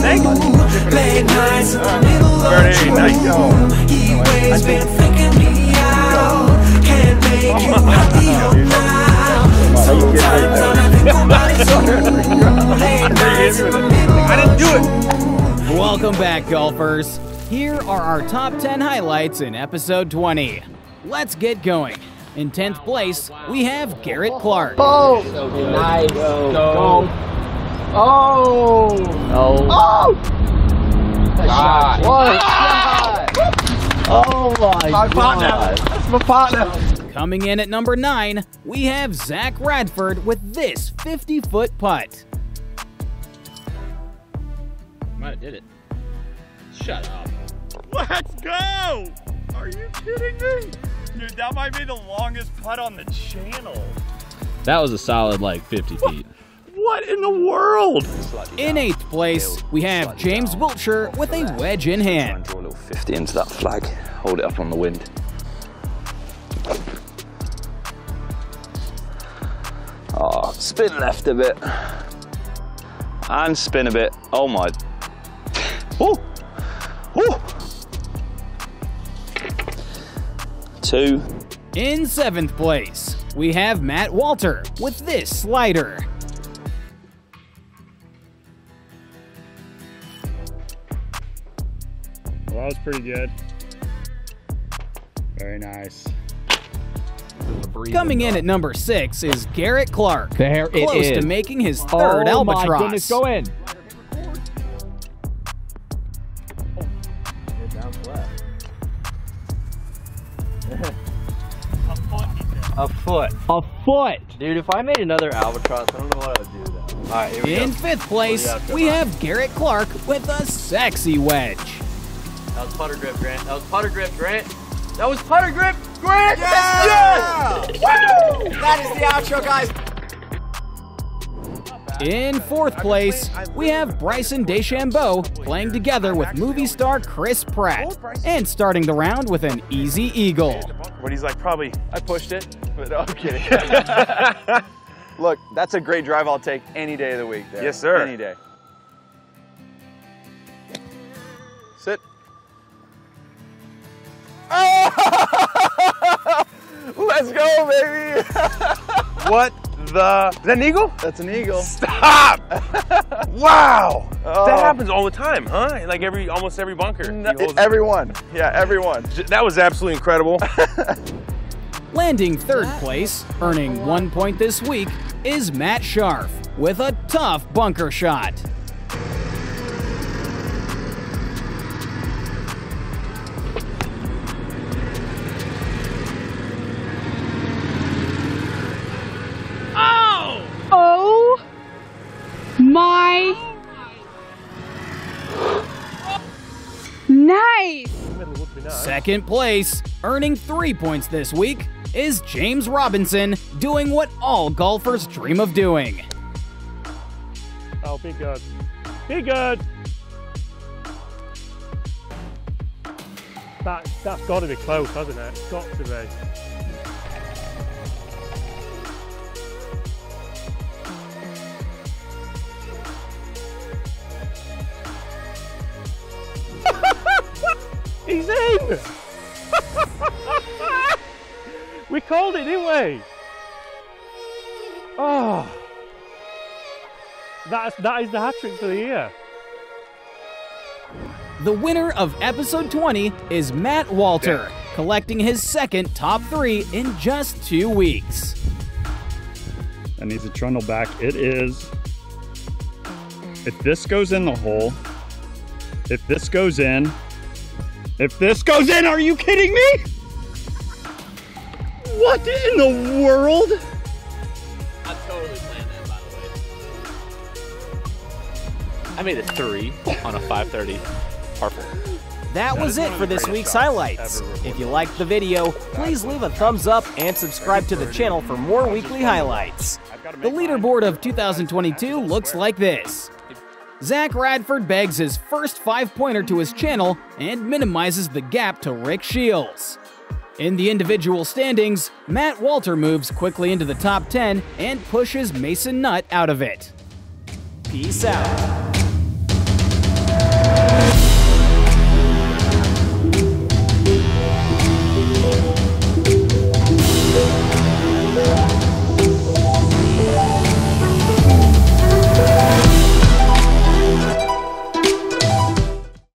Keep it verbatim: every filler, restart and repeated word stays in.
think? Late nights in the middle of June, he always been faking me out. Can't make you happy now. Sometimes I don't think nobody's home. Late nights in the middle of June. I didn't do it! Welcome back, golfers. Here are our top ten highlights in episode twenty. Let's get going. In tenth place, we have Garrett Clark. Oh! Nice. Go. Go. Oh! No. Oh! Nice shot. Shot. Oh my, my God. Partner. That's my partner. Coming in at number nine, we have Zach Radford with this fifty-foot putt. Might have did it. Shut up. Let's go! Are you kidding me? Dude, that might be the longest putt on the channel. That was a solid, like, fifty what? feet. What in the world? In eighth place, we have James Wiltshire with a wedge in hand. Draw a little fifty into that flag. Hold it up on the wind. Oh, spin left a bit. And spin a bit. Oh, my. Oh! Oh! Two. In seventh place, we have Matt Walter with this slider. Well, that was pretty good. Very nice. Coming in at number six is Garrett Clark. There it is. Close to making his third oh albatross. Oh my goodness, go in. A foot. A foot. Dude, if I made another albatross, I don't know what I would do though. All right, here we go. In fifth place, we have Garrett Clark with a sexy wedge. That was putter grip, Grant. That was putter grip, Grant. That was putter grip, Grant. Yeah! Yeah! Woo! That is the outro, guys. In fourth place, we have Bryson DeChambeau playing together with movie star Chris Pratt and starting the round with an easy eagle. But he's like, probably, I pushed it, but no, I'm kidding. Look, that's a great drive I'll take any day of the week. There. Yes, sir. Any day. Sit. Oh! Let's go, baby. What the? Is that an eagle? That's an eagle. Stop! Wow! Oh. That happens all the time, huh? Like every, almost every bunker. No, everyone. Yeah, everyone. That was absolutely incredible. Landing third place, earning one point this week, is Matt Scharf with a tough bunker shot. Second place, earning three points this week, is James Robinson doing what all golfers dream of doing. Oh, be good. Be good. That, that's got to be close, hasn't it? It's got to be. He's in! We called it, didn't we? Oh, that's, that is the hat trick for the year. The winner of episode twenty is Matt Walter, yeah. collecting his second top three in just two weeks. That needs a trundle back. It is. If this goes in the hole, if this goes in, if this goes in, are you kidding me? What in the world? I totally planned that, by the way. I made a three on a five thirty par four. That was it for this week's highlights. If you liked the video, please leave a thumbs up and subscribe to the channel for more weekly highlights. The leaderboard of two thousand twenty-two looks like this. Zach Radford bags his first five-pointer to his channel and minimizes the gap to Rick Shields. In the individual standings, Matt Walter moves quickly into the top ten and pushes Mason Nutt out of it. Peace out.